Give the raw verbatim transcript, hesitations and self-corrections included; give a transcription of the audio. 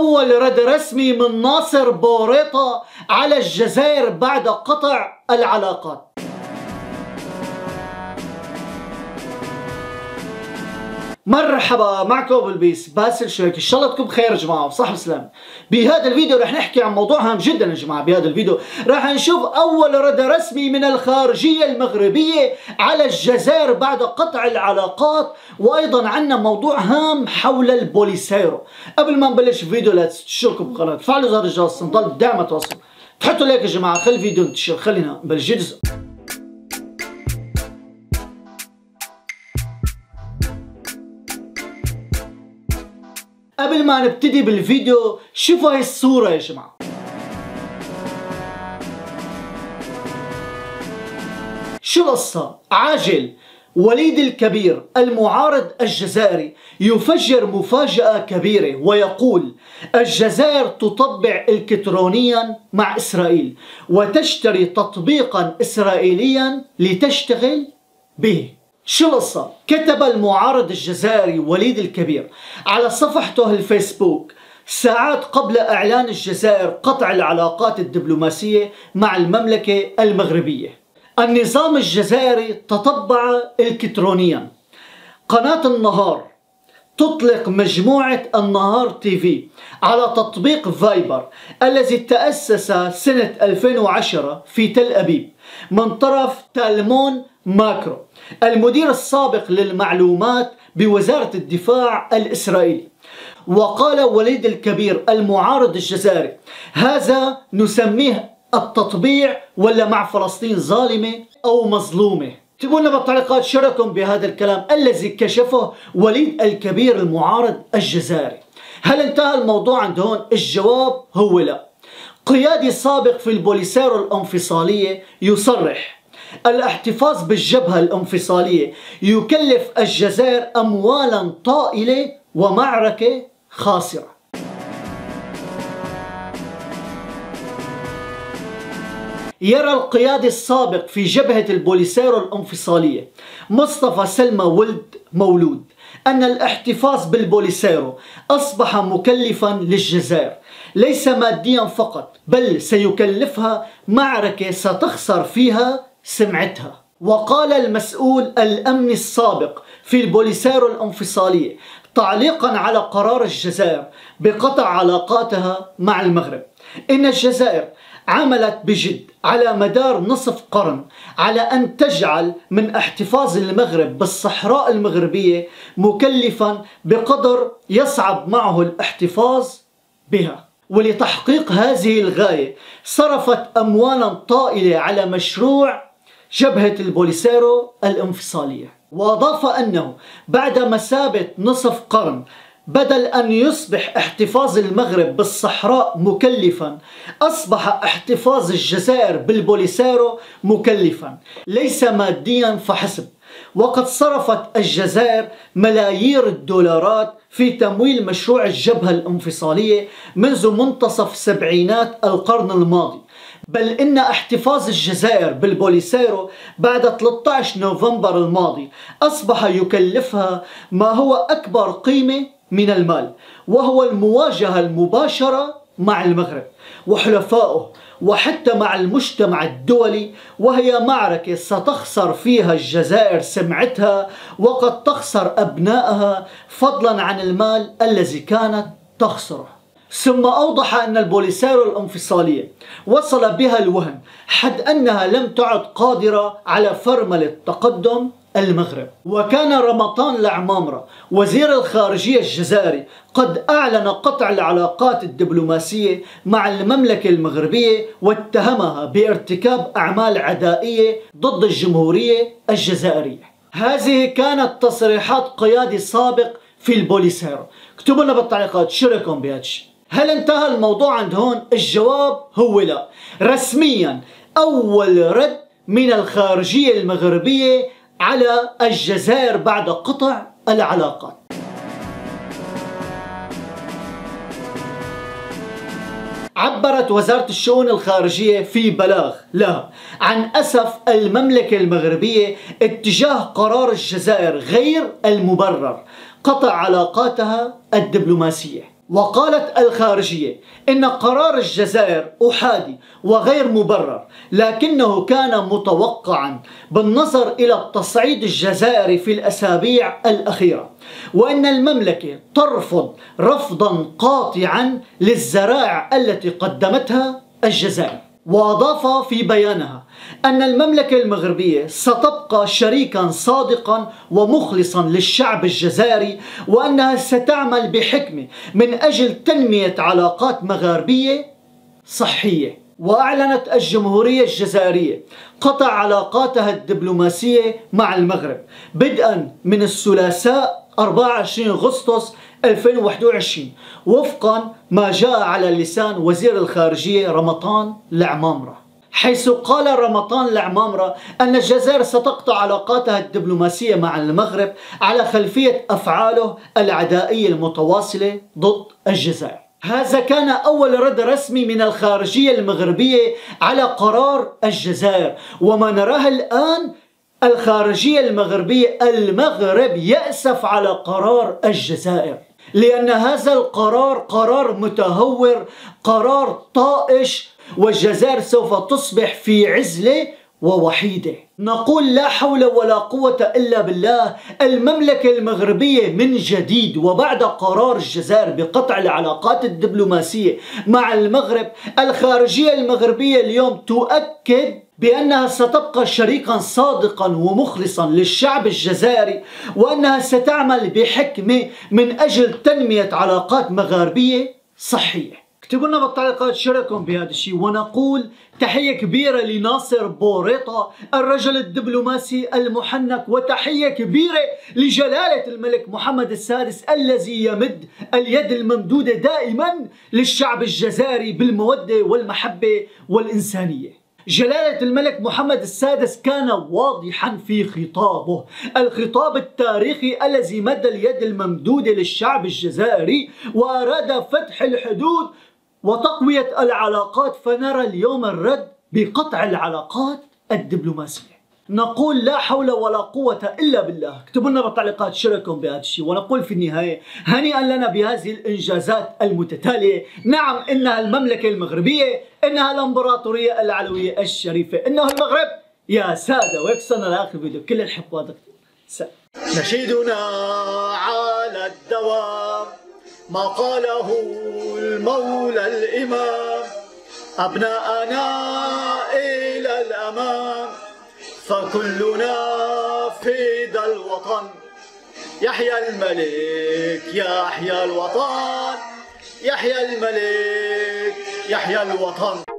أول رد رسمي من ناصر بوريطة على الجزائر بعد قطع العلاقات. مرحبا معكم بالبيس باسل شويك، ان شاء الله تكون بخير يا جماعه وصحه وسلام. بهذا الفيديو رح نحكي عن موضوع هام جدا يا جماعه، بهذا الفيديو رح نشوف اول رد رسمي من الخارجيه المغربيه على الجزائر بعد قطع العلاقات، وايضا عندنا موضوع هام حول البوليسيرو. قبل ما نبلش الفيديو لا تنسوا تشتركوا بالقناه، تفعلوا زر الجرس، نضل دائما تواصلوا، تحطوا لايك يا جماعه، خلي الفيديو ينتشر. خلينا نبلش الجزء. قبل ما نبتدي بالفيديو شوفوا هاي الصورة يا جماعة، شو القصة؟ عاجل، وليد الكبير المعارض الجزائري يفجر مفاجأة كبيرة ويقول الجزائر تطبع إلكترونيا مع إسرائيل وتشتري تطبيقا إسرائيليا لتشتغل به. شو القصة؟ كتب المعارض الجزائري وليد الكبير على صفحته الفيسبوك ساعات قبل إعلان الجزائر قطع العلاقات الدبلوماسية مع المملكة المغربية. النظام الجزائري تطبع إلكترونيا. قناة النهار تطلق مجموعة النهار تي في على تطبيق فايبر الذي تأسس سنة ألفين وعشرة في تل أبيب من طرف تالمون ماكرو المدير السابق للمعلومات بوزارة الدفاع الإسرائيلي. وقال وليد الكبير المعارض الجزائري هذا نسميه التطبيع، ولا مع فلسطين ظالمة أو مظلومة. اكتبوا لنا بالتعليقات شو رأيكم بهذا الكلام الذي كشفه وليد الكبير المعارض الجزائري. هل انتهى الموضوع عند هون؟ الجواب هو لا. قيادي سابق في البوليسيرو الانفصالية يصرح الاحتفاظ بالجبهة الانفصالية يكلف الجزائر أموالا طائلة ومعركة خاسرة. يرى القيادي السابق في جبهة البوليسيرو الانفصالية مصطفى سلمى ولد مولود أن الاحتفاظ بالبوليسيرو أصبح مكلفا للجزائر، ليس ماديا فقط بل سيكلفها معركة ستخسر فيها سمعتها. وقال المسؤول الأمني السابق في البوليسيرو الانفصالية تعليقا على قرار الجزائر بقطع علاقاتها مع المغرب إن الجزائر عملت بجد على مدار نصف قرن على أن تجعل من احتفاظ المغرب بالصحراء المغربية مكلفا بقدر يصعب معه الاحتفاظ بها، ولتحقيق هذه الغاية صرفت أموالا طائلة على مشروع جبهة البوليسيرو الانفصالية. وأضاف أنه بعد مثابة نصف قرن بدل أن يصبح احتفاظ المغرب بالصحراء مكلفا أصبح احتفاظ الجزائر بالبوليسيرو مكلفا ليس ماديا فحسب، وقد صرفت الجزائر ملايير الدولارات في تمويل مشروع الجبهة الانفصالية منذ منتصف سبعينات القرن الماضي، بل إن احتفاظ الجزائر بالبوليسيرو بعد ثلاثة عشر نوفمبر الماضي أصبح يكلفها ما هو أكبر قيمة من المال، وهو المواجهة المباشرة مع المغرب وحلفائه وحتى مع المجتمع الدولي، وهي معركة ستخسر فيها الجزائر سمعتها وقد تخسر أبنائها فضلا عن المال الذي كانت تخسره. ثم أوضح أن البوليسيرو الانفصالية وصل بها الوهن حد أنها لم تعد قادرة على فرملة تقدم المغرب. وكان رمضان لعمامرة وزير الخارجية الجزائري قد أعلن قطع العلاقات الدبلوماسية مع المملكة المغربية واتهمها بارتكاب أعمال عدائية ضد الجمهورية الجزائرية. هذه كانت تصريحات قيادي سابق في البوليسيرو. اكتبوا لنا بالتعليقات شو رأيكم بهذا الشيء. هل انتهى الموضوع عند هون؟ الجواب هو لا. رسميا أول رد من الخارجية المغربية على الجزائر بعد قطع العلاقات. عبرت وزارة الشؤون الخارجية في بلاغ لها عن أسف المملكة المغربية اتجاه قرار الجزائر غير المبرر قطع علاقاتها الدبلوماسية. وقالت الخارجية إن قرار الجزائر أحادي وغير مبرر، لكنه كان متوقعا بالنظر إلى التصعيد الجزائري في الأسابيع الأخيرة، وأن المملكة ترفض رفضا قاطعا للذرائع التي قدمتها الجزائر. وأضاف في بيانها أن المملكة المغربية ستبقى شريكا صادقا ومخلصا للشعب الجزائري، وأنها ستعمل بحكمة من أجل تنمية علاقات مغاربية صحية. وأعلنت الجمهورية الجزائرية قطع علاقاتها الدبلوماسية مع المغرب بدءا من الثلاثاء أربعة وعشرين أغسطس ألفين وواحد وعشرين، وفقا ما جاء على لسان وزير الخارجية رمضان لعمامرة، حيث قال رمضان لعمامرة أن الجزائر ستقطع علاقاتها الدبلوماسية مع المغرب على خلفية أفعاله العدائية المتواصلة ضد الجزائر. هذا كان أول رد رسمي من الخارجية المغربية على قرار الجزائر، وما نراه الآن الخارجية المغربية، المغرب يأسف على قرار الجزائر، لأن هذا القرار قرار متهور، قرار طائش، والجزائر سوف تصبح في عزلة ووحيدة. نقول لا حول ولا قوة إلا بالله، المملكة المغربية من جديد وبعد قرار الجزائر بقطع العلاقات الدبلوماسية مع المغرب، الخارجية المغربية اليوم تؤكد بأنها ستبقى شريكا صادقا ومخلصا للشعب الجزائري، وأنها ستعمل بحكمة من أجل تنمية علاقات مغاربية صحية. اكتبوا لنا بالتعليقات شارككم بهذا الشيء، ونقول تحية كبيرة لناصر بوريطة الرجل الدبلوماسي المحنك، وتحية كبيرة لجلالة الملك محمد السادس الذي يمد اليد الممدودة دائما للشعب الجزائري بالمودة والمحبة والإنسانية. جلالة الملك محمد السادس كان واضحا في خطابه، الخطاب التاريخي الذي مد اليد الممدودة للشعب الجزائري وأراد فتح الحدود وتقوية العلاقات، فنرى اليوم الرد بقطع العلاقات الدبلوماسية. نقول لا حول ولا قوة إلا بالله. اكتبوا لنا بالتعليقات شارككم بهذا الشيء، ونقول في النهاية هنيئا لنا بهذه الإنجازات المتتالية. نعم، إنها المملكة المغربية، إنها الإمبراطورية العلوية الشريفة، إنه المغرب يا سادة. وهيك وصلنا لآخر فيديو، كل الحب والتقدير. سلام. نشيدنا على الدوام ما قاله المولى الإمام، أبناءنا إلى الأمام، فكلنا فدى الوطن، يحيى الملك يحيى الوطن، يحيى الملك يحيى الوطن.